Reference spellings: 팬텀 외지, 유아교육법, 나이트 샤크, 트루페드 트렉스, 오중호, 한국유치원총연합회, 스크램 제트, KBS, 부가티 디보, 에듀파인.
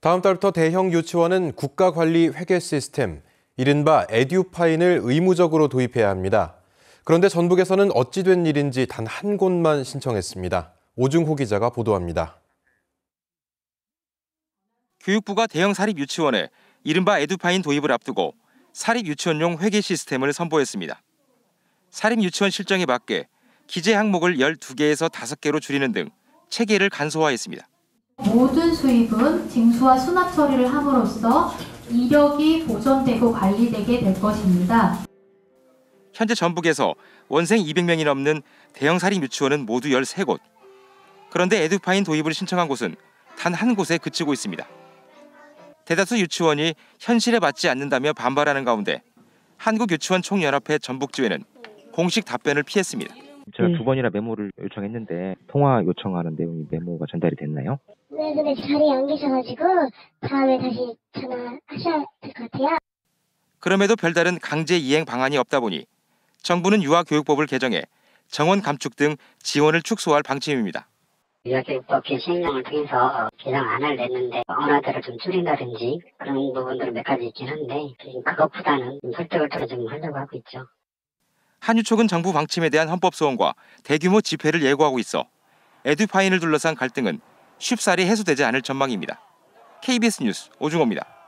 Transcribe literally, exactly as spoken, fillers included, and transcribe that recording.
다음 달부터 대형 유치원은 국가관리 회계 시스템, 이른바 에듀파인을 의무적으로 도입해야 합니다. 그런데 전북에서는 어찌 된 일인지 단 한 곳만 신청했습니다. 오중호 기자가 보도합니다. 교육부가 대형 사립유치원에 이른바 에듀파인 도입을 앞두고 사립유치원용 회계 시스템을 선보였습니다. 사립유치원 실정에 맞게 기재 항목을 열두 개에서 다섯 개로 줄이는 등 체계를 간소화했습니다. 모든 수입은 징수와 수납 처리를 함으로써 이력이 보존되고 관리되게 될 것입니다. 현재 전북에서 원생 이백 명이 넘는 대형 사립 유치원은 모두 열세 곳. 그런데 에듀파인 도입을 신청한 곳은 단 한 곳에 그치고 있습니다. 대다수 유치원이 현실에 맞지 않는다며 반발하는 가운데 한국유치원총연합회 전북지회는 공식 답변을 피했습니다. 제가 두 번이나 메모를 요청했는데 통화 요청하는 내용이 메모가 전달이 됐나요? 네, 근데 자리에 안 계셔가지고 다음에 다시 전화하셔야 될 것 같아요. 그럼에도 별다른 강제 이행 방안이 없다 보니 정부는 유아교육법을 개정해 정원 감축 등 지원을 축소할 방침입니다. 유아교육법 시행령을 통해서 개정 안을 냈는데 언어들을 좀 줄인다든지 그런 부분들은 몇 가지 있긴 한데 그것보다는 설득을 통해 좀 하려고 하고 있죠. 한유촉은 정부 방침에 대한 헌법소원과 대규모 집회를 예고하고 있어 에듀파인을 둘러싼 갈등은 쉽사리 해소되지 않을 전망입니다. 케이비에스 뉴스 오중호입니다.